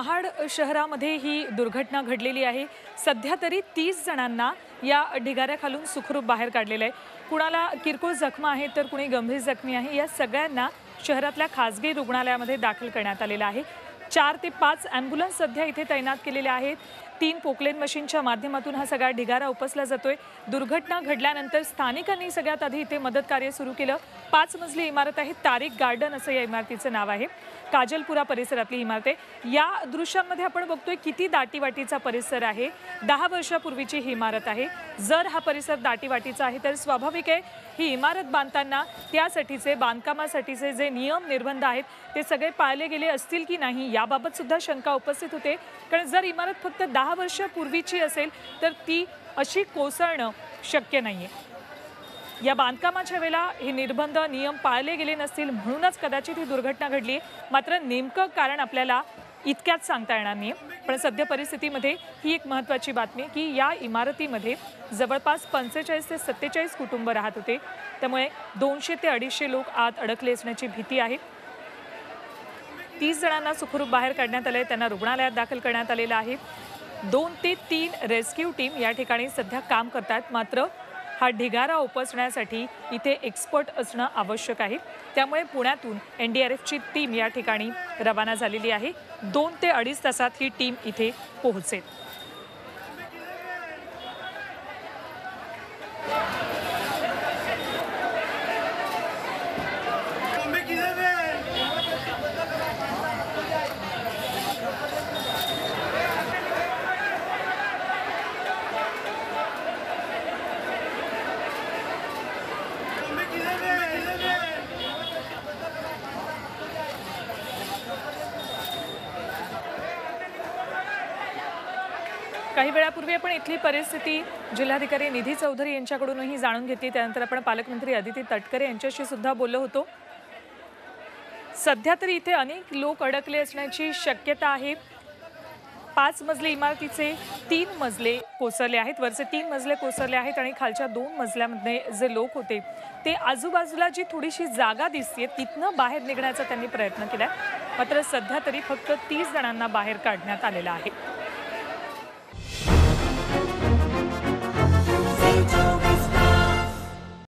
महाड शहरामध्ये ही दुर्घटना घडलेली आहे। सध्या तरी 30 जणांना या ढिगाऱ्याखालून सुखरूप बाहेर काढलेले आहे। कुणाला किरकोळ जखमा आहे तर कुणी गंभीर जखमी आहे। या सगळ्यांना शहरातल्या खासगी रुग्णालयामध्ये दाखल करण्यात आलेले आहे। 4 ते 5 ॲम्ब्युलन्स सध्या इथे तैनात केलेले आहेत। 3 पोकलेन मशीनच्या माध्यमातून हा सगळा ढिगारा उपसला जातोय। दुर्घटना घडल्यानंतर स्थानिकांनी सगळ्यात आधी इथे मदत कार्य सुरू केलं। 5 मजली इमारत आहे, तारीक गार्डन असं या इमारतीचं नाव आहे। काजलपुरा परिसरातली इमारत आहे। या दृश्यांमध्ये आपण बघतोय किती दाटीवाटीचा परिसर आहे। 10 वर्षापूर्वीची ही इमारत आहे। जर हा परिसर दाटीवाटीचा आहे तर स्वाभाविक आहे ही इमारत बांधताना त्यासाठीचे बांधकामासाठीचे जे नियम निर्बंध आहेत ते सगळे पाळले गेले असतील की नाही याबाबत सुद्धा शंका उपस्थित होते। कारण जर इमारत फक्त 10 वर्षापूर्वीची असेल तर ती अशी कोसळणं शक्य नाहीये। या बांधकामाच्या वेळेला हे निर्बंध नियम पाळले गेले नसतील म्हणूनच कदाचित ही दुर्घटना घडली। मात्र नेमकं कारण आपल्याला इतक्यात सांगता येणार नाही। पण सध्या परिस्थितीमध्ये ही एक महत्त्वाची बातमी की या इमारतीमध्ये जवळपास 45 ते 47 कुटुंब राहत होते। त्यामुळे 200 ते 250 लोक आत अडकले असण्याची भीती आहे। 30 जणांना सुखरूप बाहेर काढण्यात आले, त्यांना रुग्णालयात दाखल करण्यात आलेलं आहे। 2 ते 3 रेस्क्यू टीम या ठिकाणी सध्या काम करतात। मात्र हा ढिगारा उपसण्यासाठी इथे एक्सपर्ट असणं आवश्यक आहे। त्यामुळे पुण्यातून NDRFची टीम या ठिकाणी रवाना झालेली आहे। 2 ते 2.5 तासात ही टीम इथे पोहोचेल। काही वेळापूर्वी आपण इथली परिस्थिती जिल्हाधिकारी निधी चौधरी यांच्याकडूनही जाणून घेतली। त्यानंतर आपण पालकमंत्री अदिती तटकरे यांच्याशी सुद्धा बोललो होतो। सध्या तरी इथे अनेक लोक अडकले असण्याची शक्यता आहे। 5 मजले इमारतीचे 3 मजले कोसळले आहेत, वरचे 3 मजले कोसळले आहेत आणि खालच्या 2 मजल्यामध्ये जे लोक होते ते आजूबाजूला जी थोडीशी जागा दिसते तिथनं बाहेर निघण्याचा त्यांनी प्रयत्न केला। मात्र सध्या तरी फक्त 30 जणांना बाहेर काढण्यात आलेला आहे।